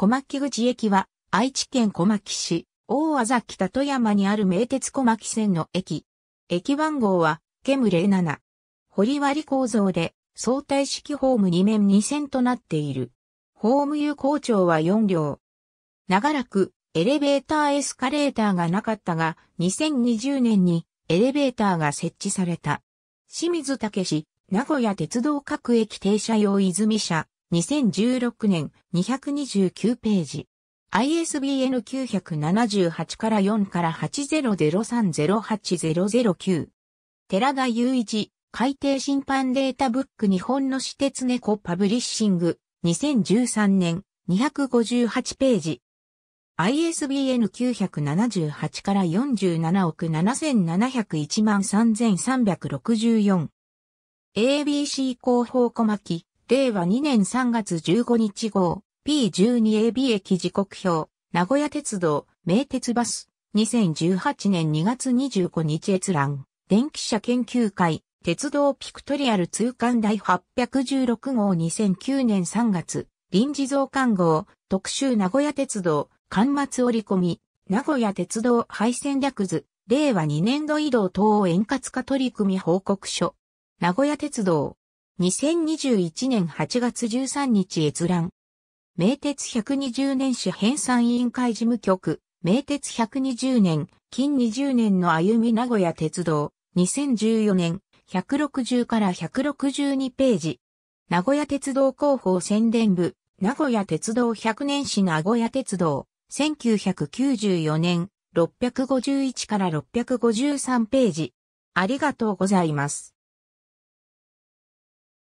小牧口駅は、愛知県小牧市、大和崎里山にある名鉄小牧線の駅。駅番号は、KM07。堀割構造で、相対式ホーム2面2線となっている。ホーム有効長は4両。長らく、エレベーターエスカレーターがなかったが、2020年に、エレベーターが設置された。清水武志、名古屋鉄道各駅停車用泉社。2016年229ページ。ISBN 978-4-8003-08009。寺田雄一、海底審判データブック日本の私鉄猫パブリッシング。2013年258ページ。ISBN 978-47億77013364。ABC 広報小牧。令和2年3月15日号、P12AB 駅時刻表、名古屋鉄道、名鉄バス、2018年2月25日閲覧、電気車研究会、鉄道ピクトリアル通貫第816号2009年3月、臨時増刊号、特集名古屋鉄道、巻末折り込み、名古屋鉄道廃線略図、令和2年度移動等円滑化取り組み報告書、名古屋鉄道、2021年8月13日閲覧。名鉄120年史編纂委員会事務局、名鉄120年、近20年の歩み名古屋鉄道、2014年、160から162ページ。名古屋鉄道広報宣伝部、名古屋鉄道100年史名古屋鉄道、1994年、651から653ページ。ありがとうございます。